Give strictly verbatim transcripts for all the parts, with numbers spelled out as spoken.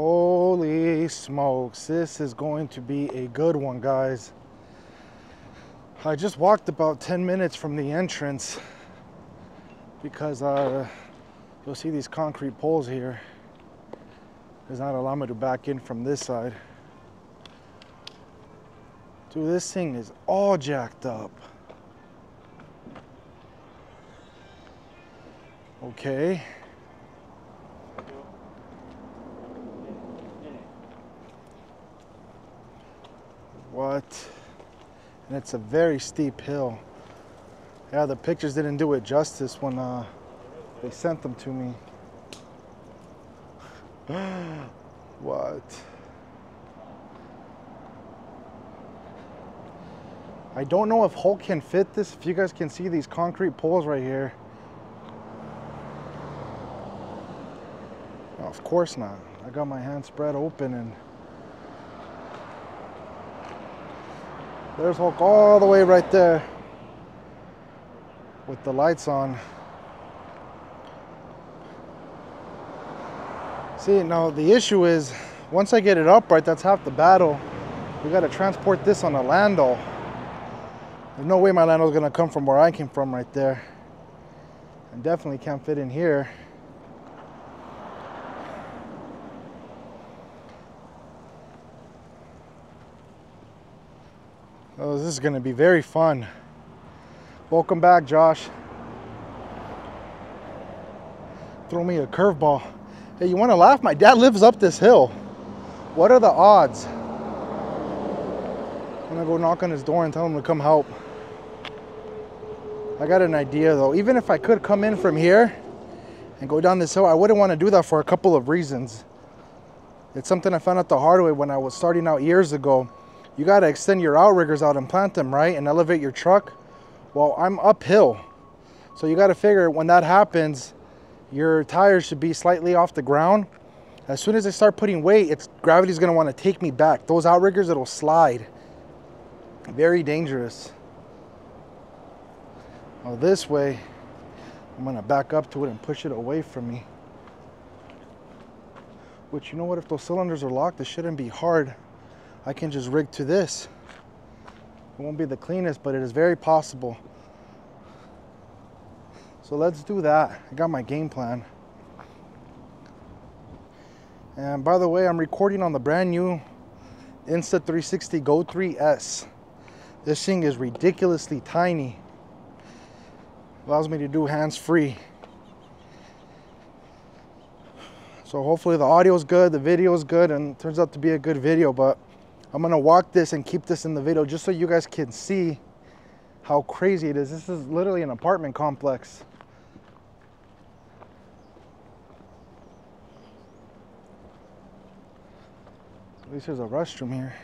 Holy smokes, this is going to be a good one, guys. I just walked about ten minutes from the entrance because uh, you'll see these concrete poles here. Does not allow me to back in from this side. Dude, this thing is all jacked up. Okay. What? And it's a very steep hill. Yeah, the pictures didn't do it justice when uh, they sent them to me. What? I don't know if Hulk can fit this. If you guys can see these concrete poles right here. No, of course not. I got my hands spread open and there's Hulk all the way right there with the lights on. See, now the issue is once I get it upright, that's half the battle. We got to transport this on a Landoll. There's no way my Landoll's going to come from where I came from right there. I definitely can't fit in here. Oh, this is going to be very fun. Welcome back, Josh. Throw me a curveball. Hey, you want to laugh? My dad lives up this hill. What are the odds? I'm going to go knock on his door and tell him to come help. I got an idea, though. Even if I could come in from here and go down this hill, I wouldn't want to do that for a couple of reasons. It's something I found out the hard way when I was starting out years ago. You got to extend your outriggers out and plant them, right? And elevate your truck. Well, I'm uphill. So you got to figure when that happens, your tires should be slightly off the ground. As soon as I start putting weight, it's gravity's going to want to take me back. Those outriggers, it'll slide. Very dangerous. Now this way, I'm going to back up to it and push it away from me. Which, you know what? If those cylinders are locked, it shouldn't be hard. I can just rig to this. It won't be the cleanest, but it is very possible. So let's do that. I got my game plan. And by the way, I'm recording on the brand new Insta three sixty Go three S. This thing is ridiculously tiny. Allows me to do hands-free. So hopefully the audio is good, the video is good, and it turns out to be a good video, but I'm gonna walk this and keep this in the video just so you guys can see how crazy it is. This is literally an apartment complex. At least there's a restroom here.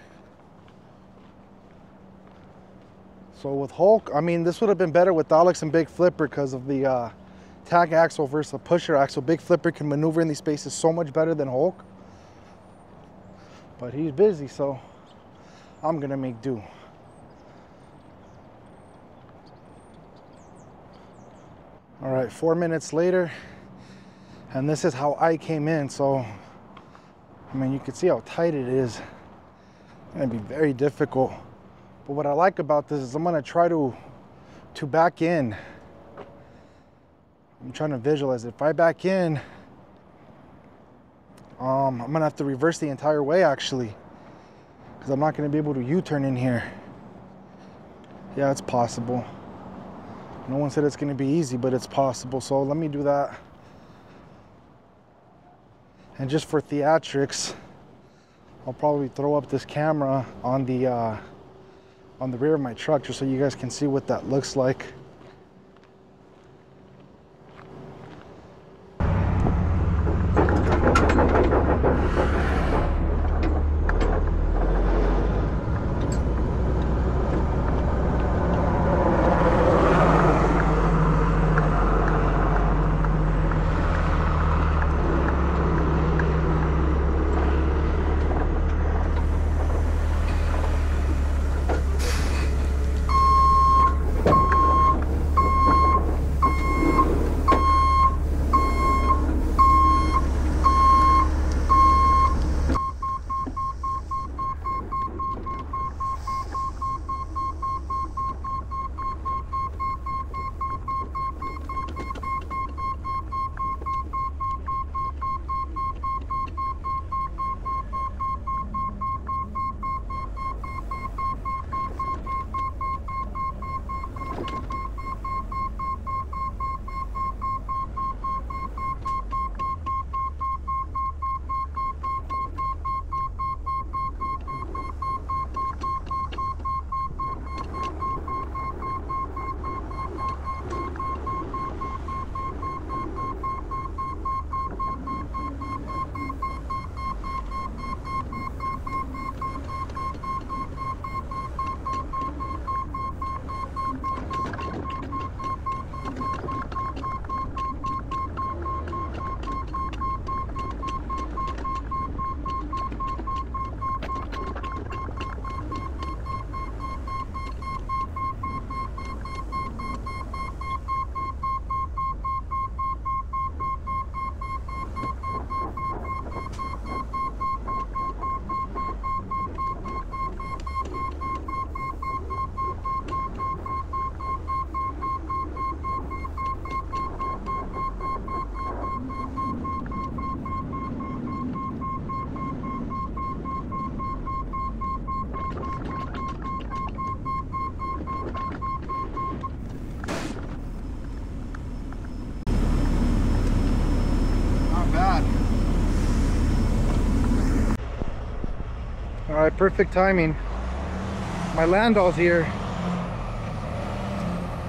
So with Hulk, I mean, this would have been better with Alex and Big Flipper because of the uh, tack axle versus the pusher axle. Big Flipper can maneuver in these spaces so much better than Hulk. But he's busy, so I'm gonna make do. All right, four minutes later, and this is how I came in. So, I mean, you can see how tight it is. It's gonna be very difficult. But what I like about this is I'm gonna try to, to back in. I'm trying to visualize it. If I back in, Um, I'm gonna have to reverse the entire way actually, because I'm not gonna be able to U-turn in here. Yeah, it's possible. No one said it's gonna be easy, but it's possible. So let me do that. And just for theatrics, I'll probably throw up this camera on the uh, on the rear of my truck just so you guys can see what that looks like. right, perfect timing. My Landoll's here.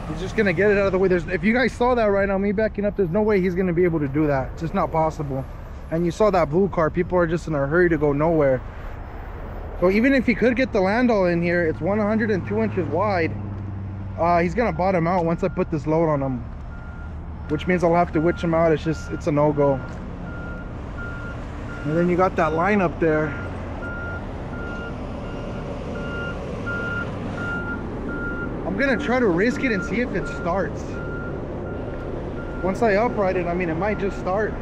He's just gonna get it out of the way. There's, if you guys saw that right now, me backing up, there's no way he's gonna be able to do that. It's just not possible. And you saw that blue car. People are just in a hurry to go nowhere. So even if he could get the Landoll in here, it's one hundred two inches wide. Uh, he's gonna bottom out once I put this load on him, which means I'll have to winch him out. It's just, it's a no-go. And then you got that line up there. I'm gonna try to risk it and see if it starts. Once I upright it, I mean, it might just start.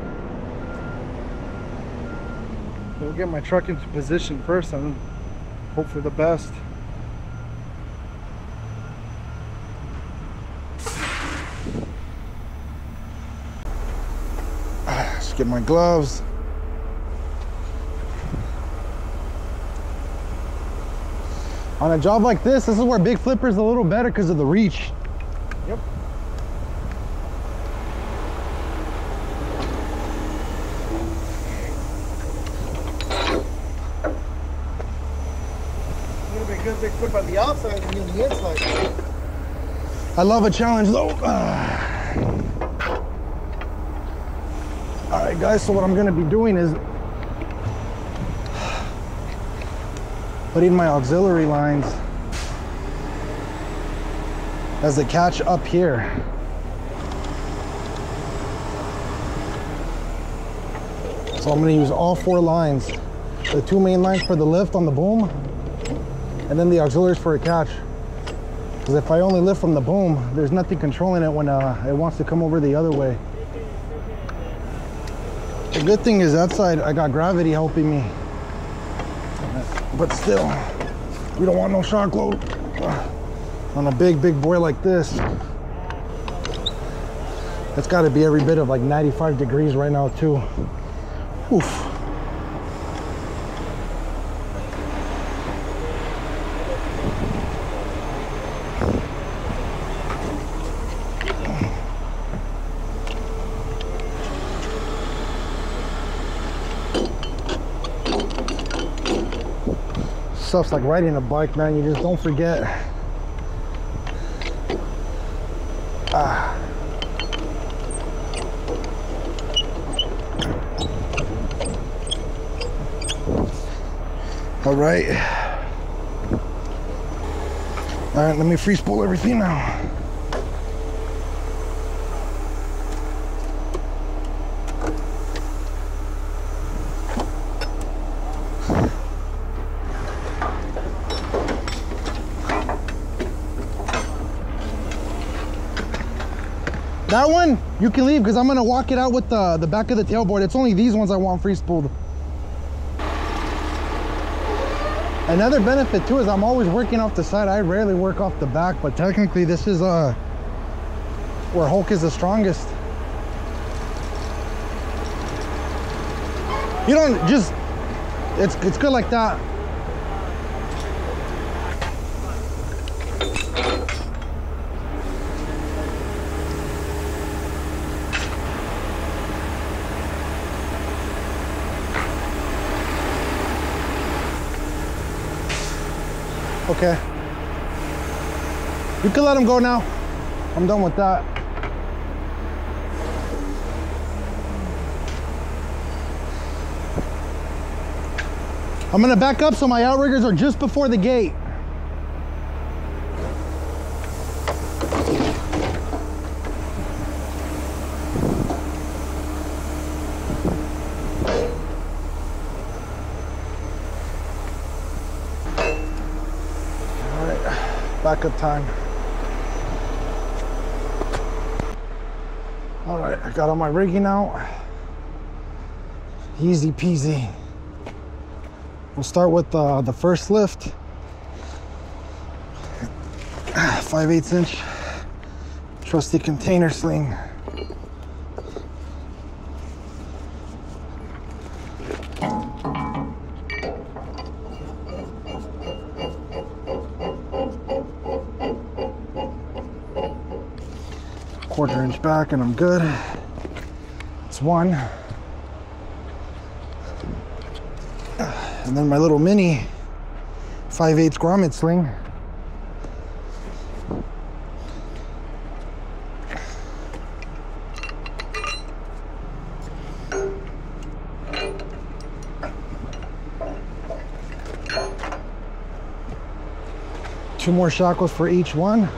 We'll get my truck into position first and hope for the best. Let's get my gloves. On a job like this, this is where Big Flipper is a little better because of the reach. Yep. Because they flip on the outside and on the inside. I love a challenge though. All right guys, so what I'm gonna be doing is putting my auxiliary lines as a catch up here. So I'm gonna use all four lines. The two main lines for the lift on the boom, and then the auxiliaries for a catch. Because if I only lift from the boom, there's nothing controlling it when uh, it wants to come over the other way. The good thing is that side, I got gravity helping me. But still, we don't want no shock load on a big, big boy like this. That's gotta be every bit of like ninety-five degrees right now too. Oof. Stuff's like riding a bike, man. You just don't forget. Ah. All right. All right, let me free spool everything now. That one, you can leave because I'm gonna walk it out with the, the back of the tailboard. It's only these ones I want free spooled. Another benefit too is I'm always working off the side. I rarely work off the back, but technically this is uh, where Hulk is the strongest. You don't just, it's, it's good like that. Okay. You can let him go now. I'm done with that. I'm gonna back up so my outriggers are just before the gate. Backup time. All right, I got all my rigging out. Easy peasy. We'll start with uh, the first lift. five eighths inch trusty container sling. Quarter inch back and I'm good. It's one. And then my little mini five eighths grommet sling. Two more shackles for each one.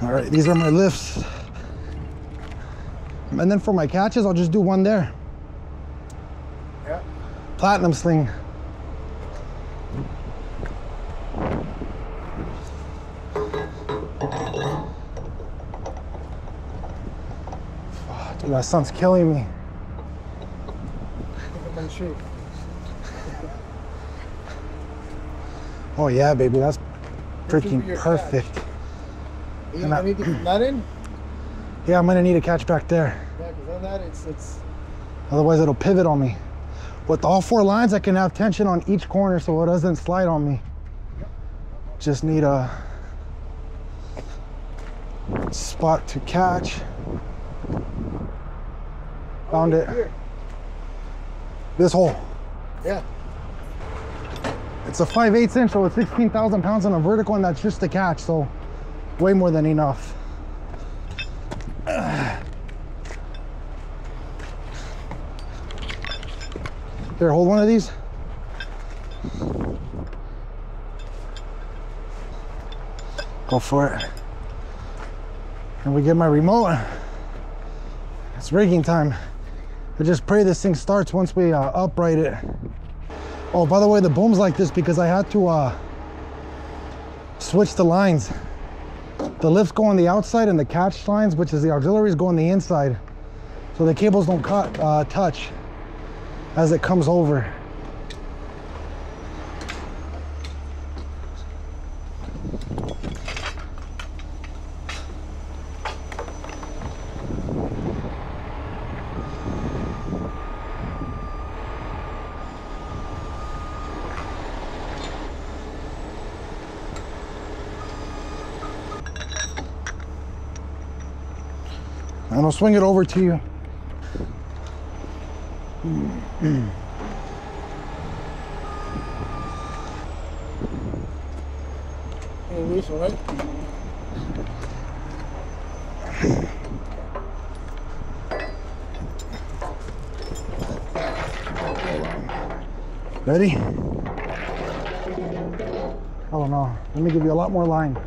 All right, these are my lifts. And then for my catches, I'll just do one there. Yeah. Platinum sling. That sun's killing me. Look at my shape. Oh yeah, baby, that's freaking perfect. Are you gonna need to put that in? Yeah, I'm gonna need a catch back there. Yeah, because on that it's, it's... Otherwise it'll pivot on me. With all four lines, I can have tension on each corner so it doesn't slide on me. Just need a spot to catch. Found it. Here. This hole. Yeah. It's a five eighths inch, so it's sixteen thousand pounds on a vertical, and that's just the catch, so way more than enough. Here, hold one of these. Go for it. And we get my remote. It's rigging time. I just pray this thing starts once we uh, upright it. Oh, by the way, the boom's like this because I had to uh, switch the lines. The lifts go on the outside and the catch lines, which is the auxiliaries, go on the inside. So the cables don't cut, uh, touch as it comes over. And I'll swing it over to you. Hey, Luis, all right? Ready? Oh no, let me give you a lot more line.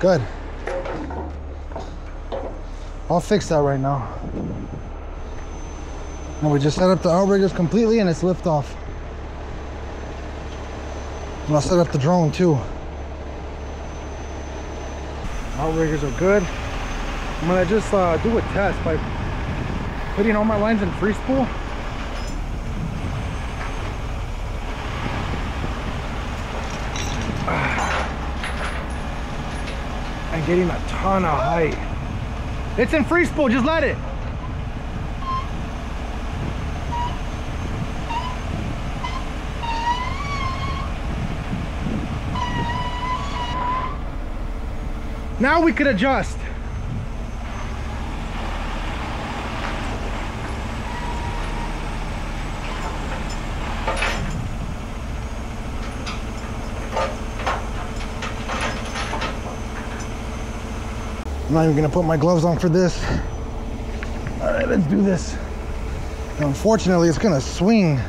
Good. I'll fix that right now. And we just set up the outriggers completely and it's liftoff. And I'll set up the drone too. Outriggers are good. I'm gonna just uh, do a test by putting all my lines in free spool. And getting a ton of height. It's in free spool, just let it. Now we could adjust. I'm not even gonna put my gloves on for this. All right, let's do this. And unfortunately, it's gonna swing.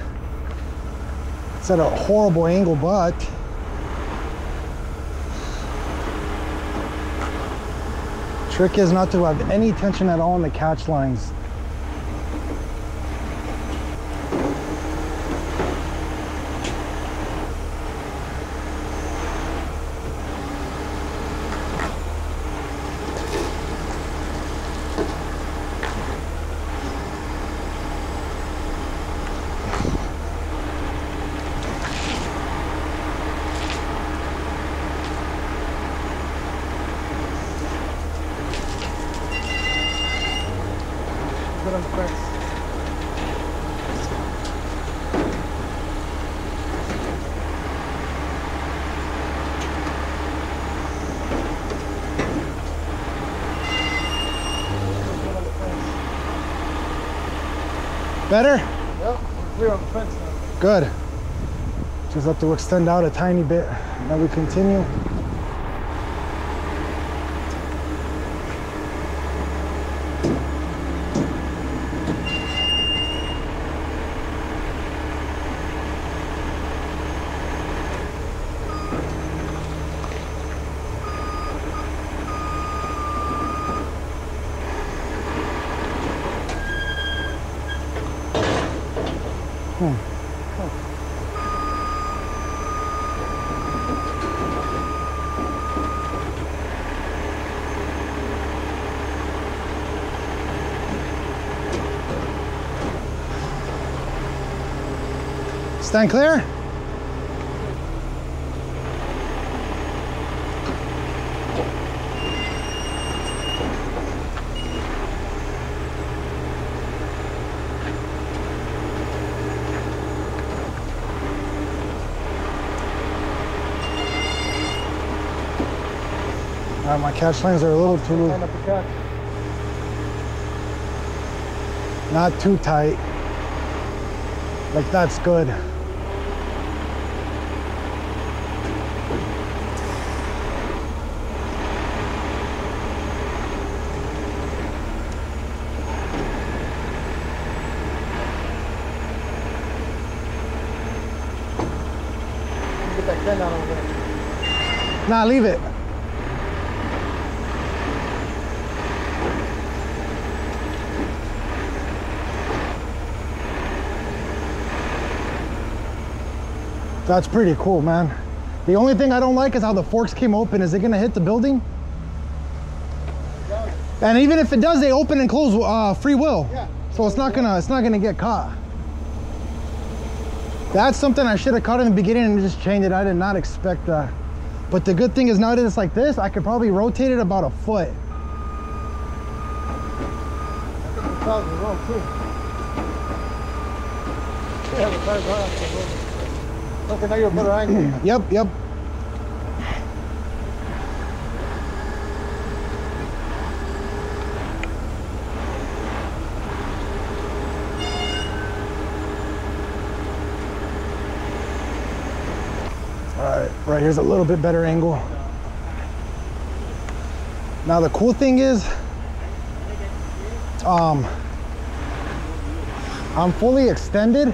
It's at a horrible angle, but trick is not to have any tension at all on the catch lines. Better? Yep, we're clear on the fence now. Good. Just have to extend out a tiny bit. Now we continue. Stand clear? Alright, my catch lanes are a little too... Not too tight. Like, that's good. Nah, leave it. That's pretty cool, man. The only thing I don't like is how the forks came open. Is it gonna hit the building? And even if it does, they open and close uh, free will. Yeah. So it's not gonna, it's not gonna get caught. That's something I should have caught in the beginning and just changed it. I did not expect that. But the good thing is now that it's like this, I could probably rotate it about a foot. The tires are wrong too. Yeah, the tires are off the road. Okay, now you're a better angle. Yep, yep. Right, here's a little bit better angle. Now the cool thing is, um, I'm fully extended.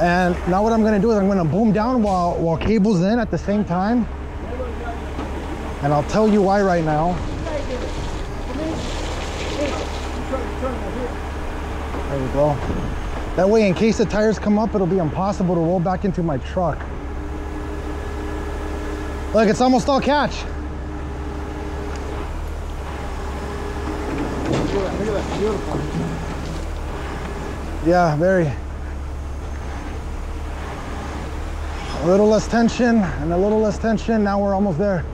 And now what I'm gonna do is I'm gonna boom down while, while cable's in at the same time. And I'll tell you why right now. There we go. That way, in case the tires come up, it'll be impossible to roll back into my truck. Look, it's almost all catch. Look at that, look at that, beautiful. Yeah, very. A little less tension and a little less tension. Now we're almost there.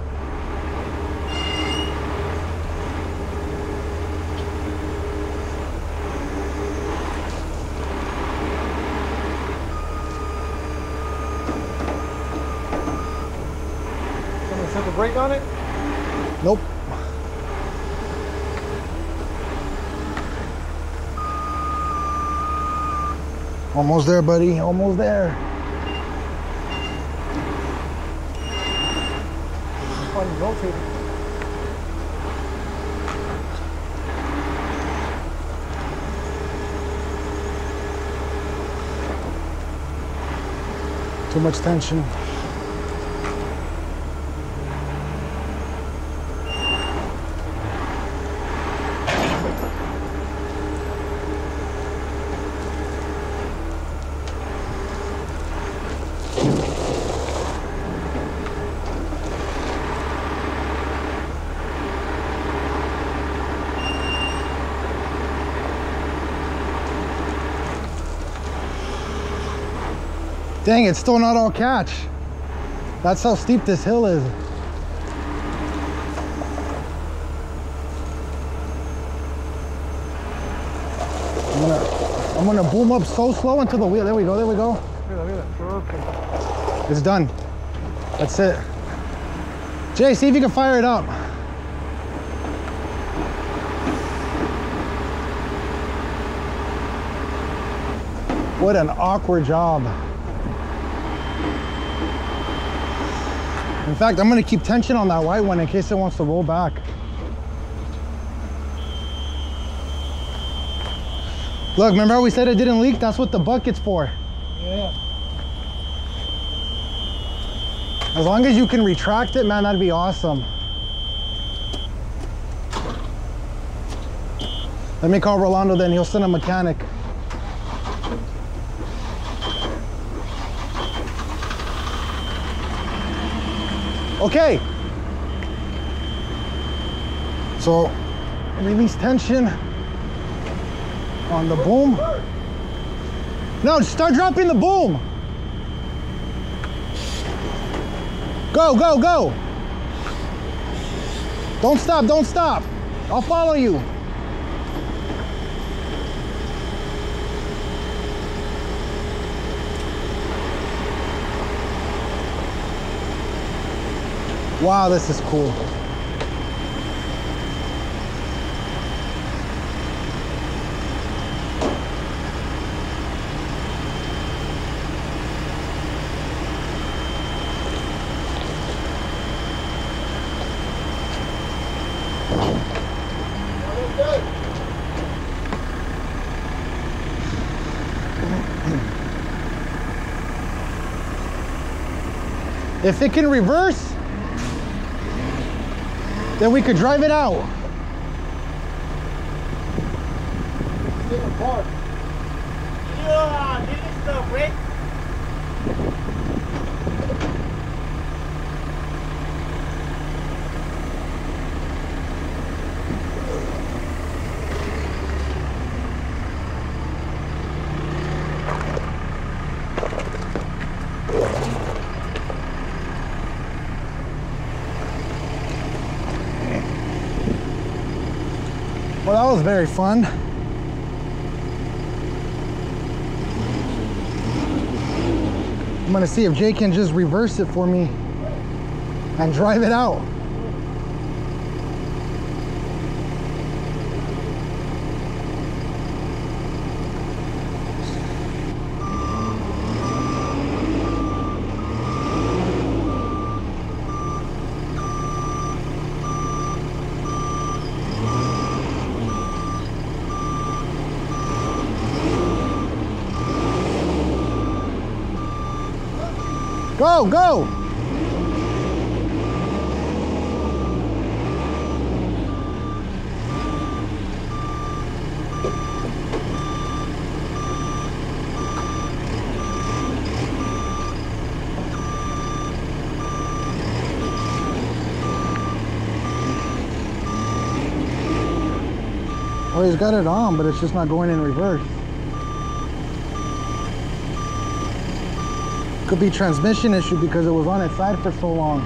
Brake on it? Nope. Almost there, buddy. Almost there. Fun rotating. Too much tension. Dang, it's still not all catch. That's how steep this hill is. I'm gonna, I'm gonna boom up so slow until the wheel. There we go, there we go. It's done. That's it. Jay, see if you can fire it up. What an awkward job. In fact, I'm gonna keep tension on that white one in case it wants to roll back. Look, remember how we said it didn't leak? That's what the bucket's for. Yeah. As long as you can retract it, man, that'd be awesome. Let me call Rolando then, he'll send a mechanic. Okay. So, release tension on the boom. No, start dropping the boom. Go, go, go. Don't stop, don't stop. I'll follow you. Wow, this is cool. If it can reverse, then we could drive it out. It's in the park. Yeah, this is the brake. Well, that was very fun. I'm gonna see if Jay can just reverse it for me and drive it out. Go, go! Well, he's got it on, but it's just not going in reverse. Could be transmission issue because it was on its side for so long.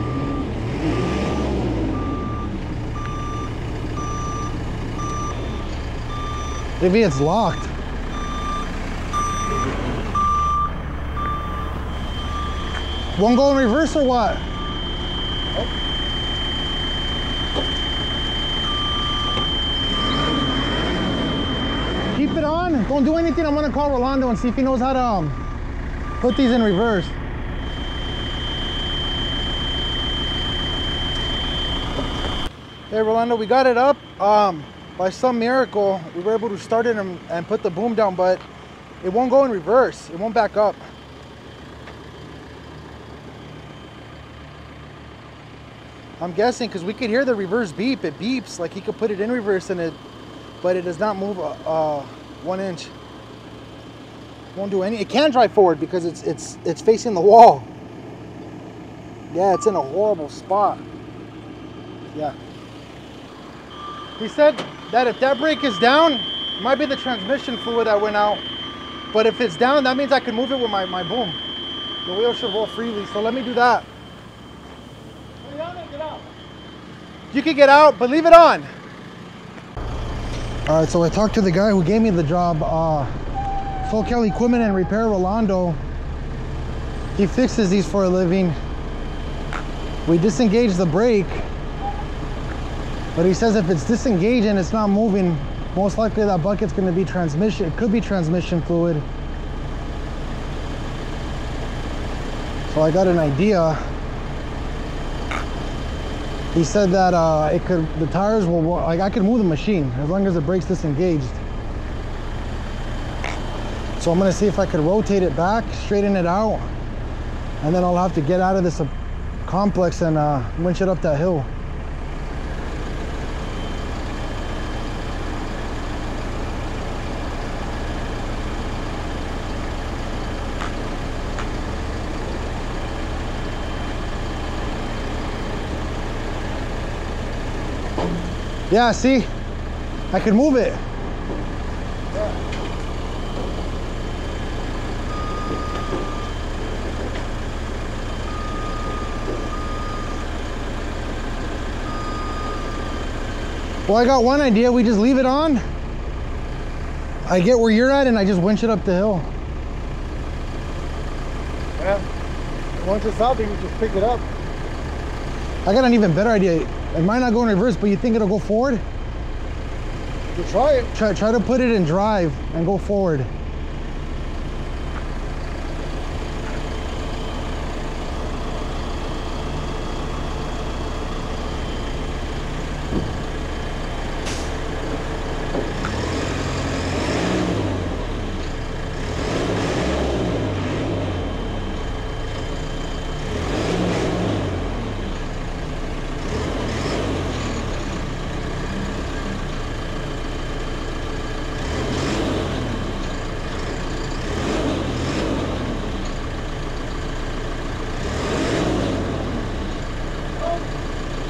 Maybe it's locked. Won't go in reverse or what? Oh. Keep it on. Don't do anything. I'm gonna call Rolando and see if he knows how to um, put these in reverse. Hey Rolando, we got it up. Um, by some miracle, we were able to start it and, and put the boom down, but it won't go in reverse. It won't back up. I'm guessing because we could hear the reverse beep. It beeps like he could put it in reverse, and it, but it does not move uh, uh, one inch. Won't do any. It can drive forward because it's it's it's facing the wall. Yeah, it's in a horrible spot. Yeah. He said that if that brake is down, it might be the transmission fluid that went out. But if it's down, that means I can move it with my, my boom. The wheel should roll freely, so let me do that. Get out, get out. You can get out, but leave it on. All right, so I talked to the guy who gave me the job, uh, Focal Equipment and Repair, Rolando. He fixes these for a living. We disengage the brake, but he says if it's disengaged and it's not moving, most likely that bucket's gonna be transmission, it could be transmission fluid. Well, I got an idea. He said that uh, it could, the tires will, like I could move the machine as long as the brake's disengaged. So I'm gonna see if I could rotate it back, straighten it out, and then I'll have to get out of this uh, complex and uh, winch it up that hill. Yeah, see, I can move it. Well, I got one idea. We just leave it on. I get where you're at and I just winch it up the hill. Yeah, once it's out there, you just pick it up. I got an even better idea. It might not go in reverse, but you think it'll go forward? You try it. Try, try to put it in drive and go forward.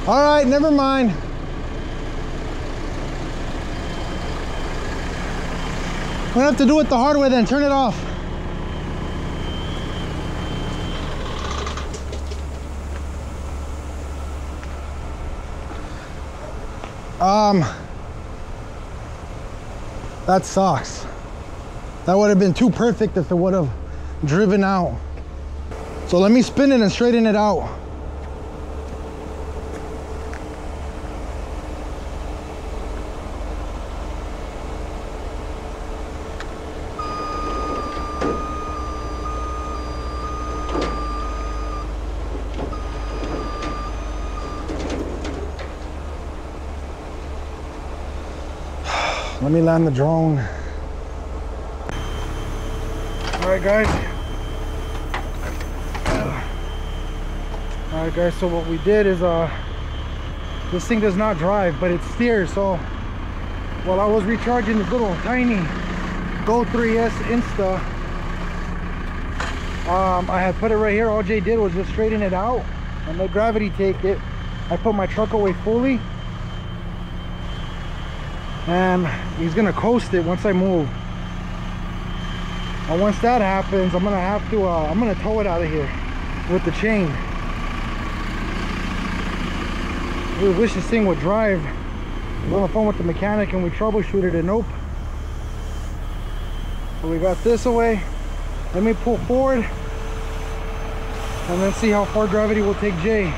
All right, never mind. We're gonna have to do it the hard way then, turn it off. Um, that sucks. That would have been too perfect if it would have driven out. So let me spin it and straighten it out. Let me land the drone. All right, guys. All right, guys, so what we did is uh, this thing does not drive, but it steers. So while I was recharging this little tiny Go three S Insta, um, I had put it right here. All Jay did was just straighten it out and let gravity take it. I put my truck away fully, and he's gonna coast it once I move. And once that happens, I'm gonna have to, uh, I'm gonna tow it out of here with the chain. We wish this thing would drive. I was on the phone with the mechanic and we troubleshooted it, nope. So we got this away. Let me pull forward and then see how far gravity will take Jay.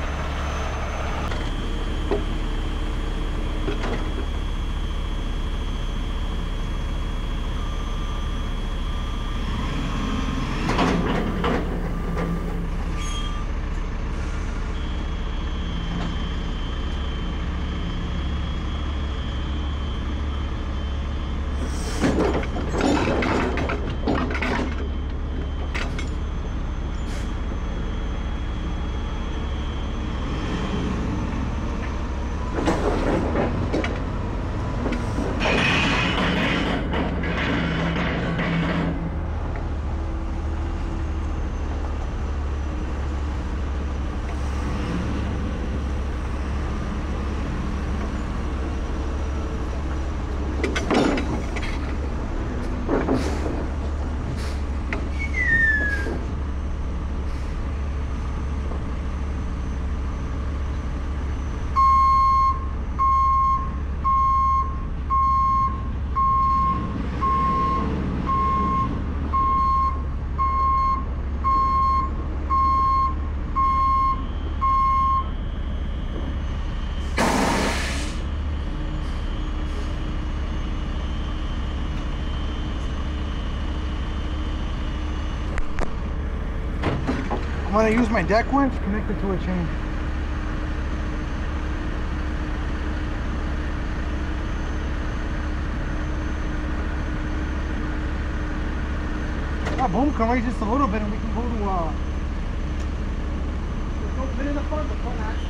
When I use my deck winch, connect it to a chain. That boom can raise just a little bit and we can go to uh don't pin in the front, the front axle.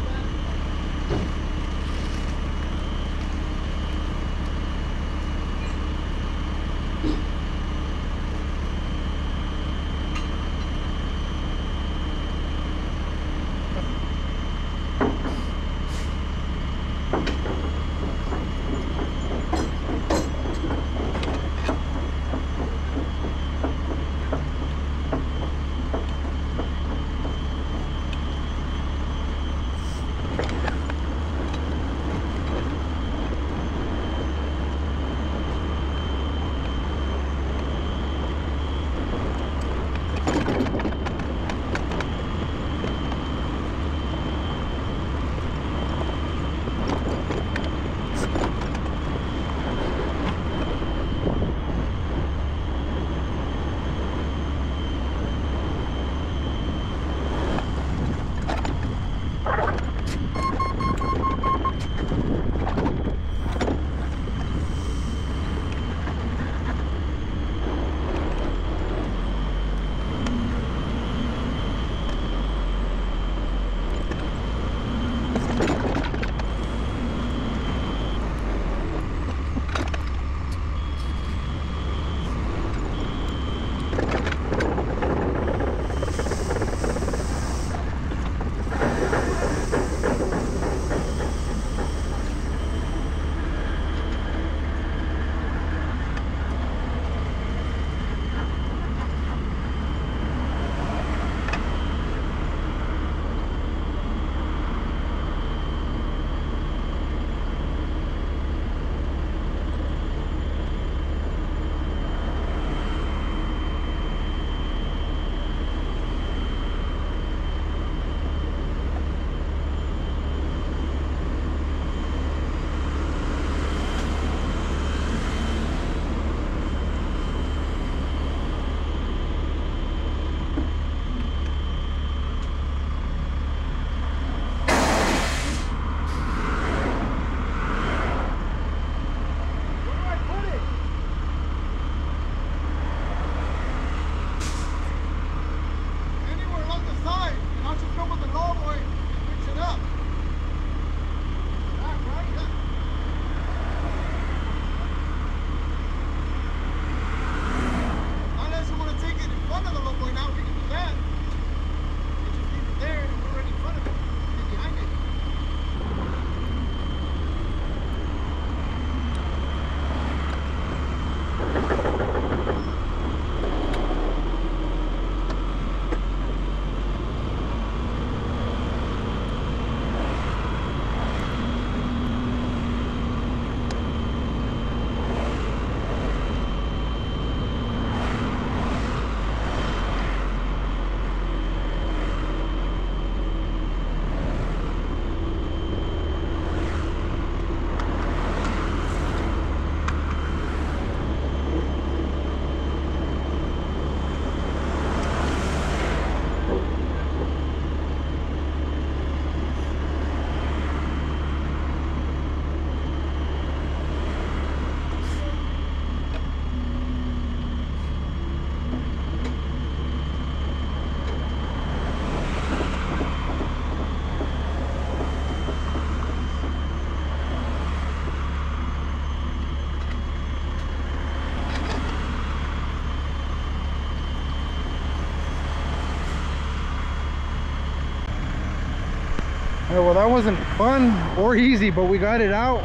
Well, that wasn't fun or easy, but we got it out.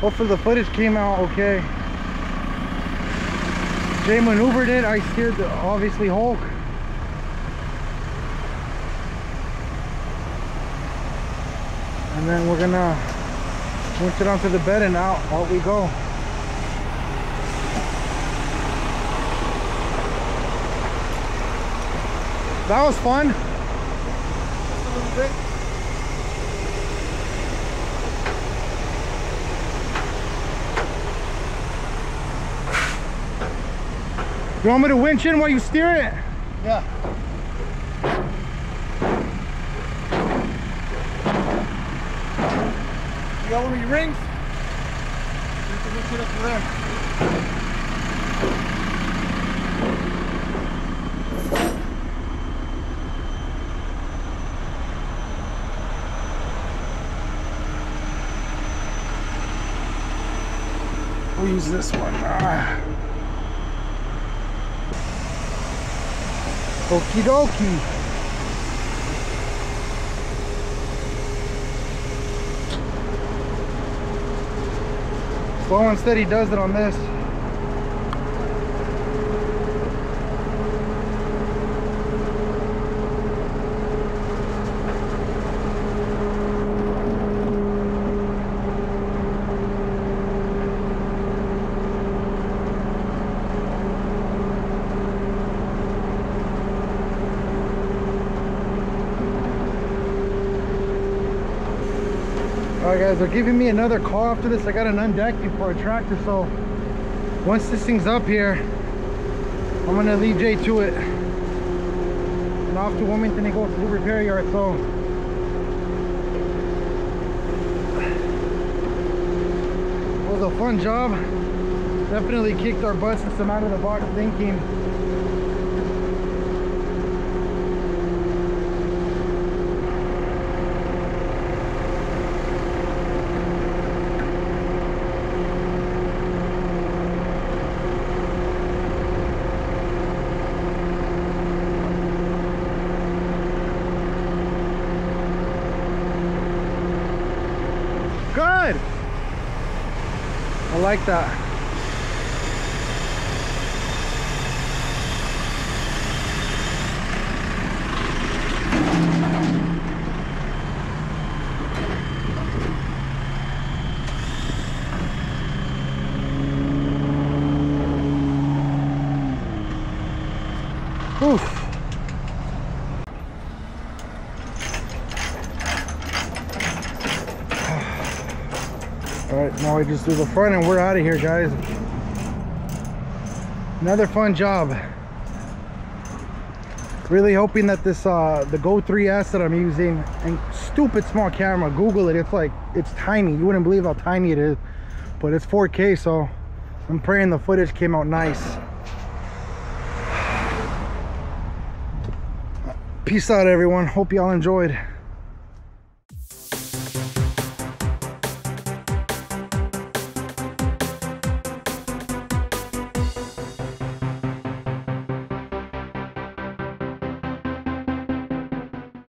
Hopefully the footage came out okay. Jay maneuvered it. I steered the, obviously, Hulk. And then we're gonna winch it onto the bed and out, out we go. That was fun. Just a little bit. You want me to winch in while you steer it? Yeah. follow me, rings. You can reach it up to there. We'll use this one. Ah. Okie dokie. Slow and steady does it on this. Alright guys, they're giving me another call after this. I got an undeck before a tractor, so once this thing's up here, I'm gonna leave Jay to it. And off to Wilmington to go to the repair yard, so it was a fun job. Definitely kicked our butts in some out of the box thinking. I like that. Oof. Alright, now we just do the front and we're out of here, guys. Another fun job. Really hoping that this uh the Go three S that I'm using, and stupid small camera, Google it, it's like, it's tiny. You wouldn't believe how tiny it is, but it's four K, so I'm praying the footage came out nice. Peace out everyone, hope y'all enjoyed.